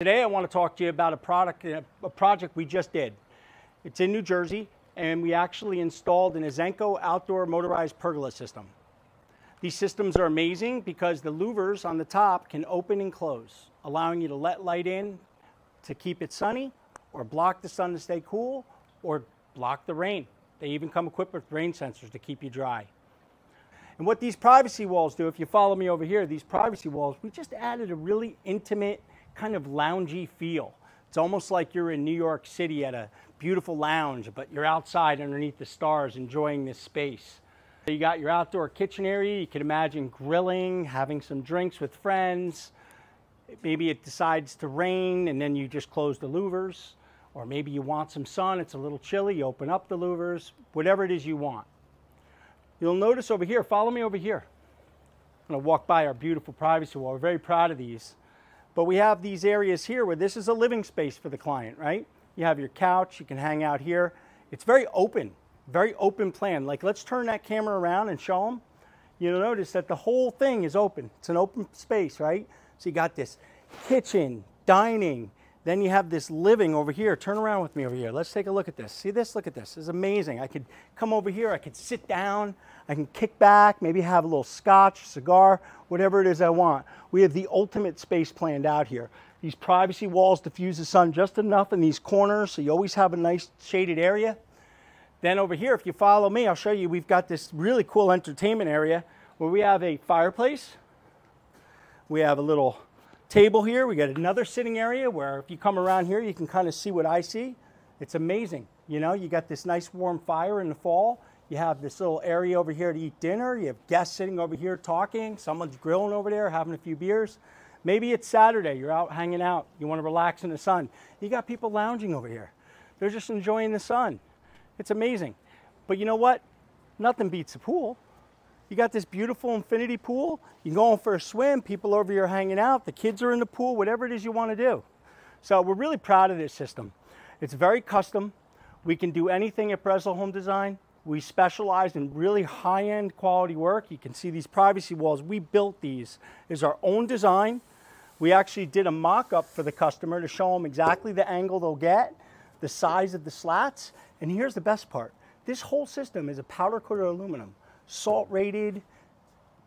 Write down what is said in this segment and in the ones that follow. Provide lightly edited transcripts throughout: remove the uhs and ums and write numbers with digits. Today I want to talk to you about a project we just did. It's in New Jersey, and we actually installed an Azenco outdoor motorized pergola system. These systems are amazing because the louvers on the top can open and close, allowing you to let light in to keep it sunny, or block the sun to stay cool, or block the rain. They even come equipped with rain sensors to keep you dry. And what these privacy walls do, if you follow me over here, these privacy walls, we just added a really intimate kind of loungy feel. It's almost like you're in New York City at a beautiful lounge, but you're outside underneath the stars enjoying this space. So you got your outdoor kitchen area. You can imagine grilling, having some drinks with friends. Maybe it decides to rain and then you just close the louvers. Or maybe you want some sun, it's a little chilly, you open up the louvers, whatever it is you want. You'll notice over here, follow me over here. I'm gonna walk by our beautiful privacy wall. We're very proud of these. But we have these areas here where this is a living space for the client, right? You have your couch, you can hang out here. It's very open plan. Like, let's turn that camera around and show them. You'll notice that the whole thing is open. It's an open space, right? So you got this kitchen, dining, then you have this living over here. Turn around with me over here. Let's take a look at this. See this? Look at this. This is amazing. I could come over here, I could sit down, I can kick back, maybe have a little scotch, cigar, whatever it is I want. We have the ultimate space planned out here. These privacy walls diffuse the sun just enough in these corners so you always have a nice shaded area. Then over here, if you follow me, I'll show you we've got this really cool entertainment area where we have a fireplace. We have a little table here. We got another sitting area where if you come around here, you can kind of see what I see. It's amazing. You know, you got this nice warm fire in the fall. You have this little area over here to eat dinner. You have guests sitting over here talking. Someone's grilling over there, having a few beers. Maybe it's Saturday, you're out hanging out. You want to relax in the sun. You got people lounging over here. They're just enjoying the sun. It's amazing. But you know what? Nothing beats a pool. You got this beautiful infinity pool. You can go in for a swim. People over here are hanging out. The kids are in the pool, whatever it is you want to do. So we're really proud of this system. It's very custom. We can do anything at Breslow Home Design. We specialize in really high-end quality work. You can see these privacy walls. We built these. It's our own design. We actually did a mock-up for the customer to show them exactly the angle they'll get, the size of the slats, and here's the best part. This whole system is a powder-coated aluminum, salt-rated,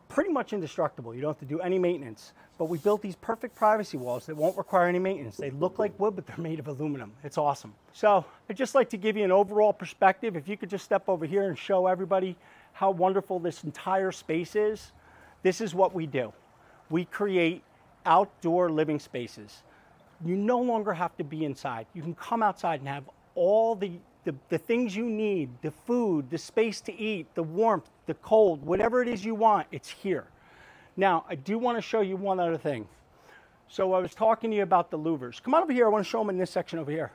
pretty much indestructible. You don't have to do any maintenance. But we built these perfect privacy walls that won't require any maintenance. They look like wood, but they're made of aluminum. It's awesome. So I'd just like to give you an overall perspective. If you could just step over here and show everybody how wonderful this entire space is. This is what we do. We create outdoor living spaces. You no longer have to be inside. You can come outside and have all the things you need, the food, the space to eat, the warmth, the cold, whatever it is you want, it's here. Now, I do want to show you one other thing. So I was talking to you about the louvers. Come on over here. I want to show them in this section over here.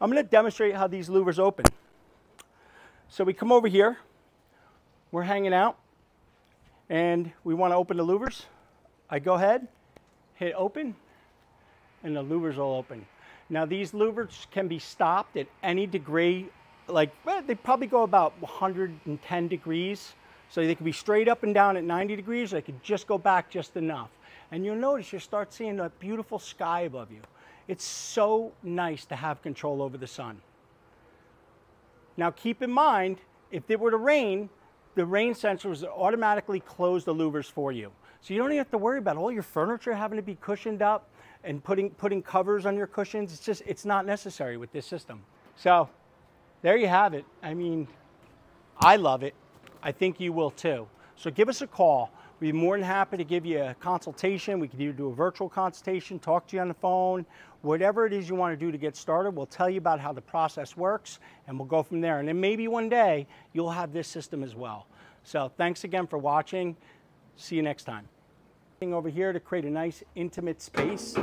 I'm going to demonstrate how these louvers open. So we come over here. We're hanging out. And we want to open the louvers. I go ahead, hit open, and the louvers will open. Now, these louvers can be stopped at any degree. Like, well, they probably go about 110 degrees. So they could be straight up and down at 90 degrees, or they could just go back just enough. And you'll notice you start seeing that beautiful sky above you. It's so nice to have control over the sun. Now, keep in mind, if it were to rain, the rain sensors automatically close the louvers for you. So you don't even have to worry about all your furniture having to be cushioned up and putting covers on your cushions. It's just, it's not necessary with this system. So there you have it. I mean, I love it. I think you will too. So give us a call. We'd be more than happy to give you a consultation. We could either do a virtual consultation, talk to you on the phone, whatever it is you want to do to get started. We'll tell you about how the process works and we'll go from there. And then maybe one day you'll have this system as well. So thanks again for watching. See you next time. Over here to create a nice intimate space.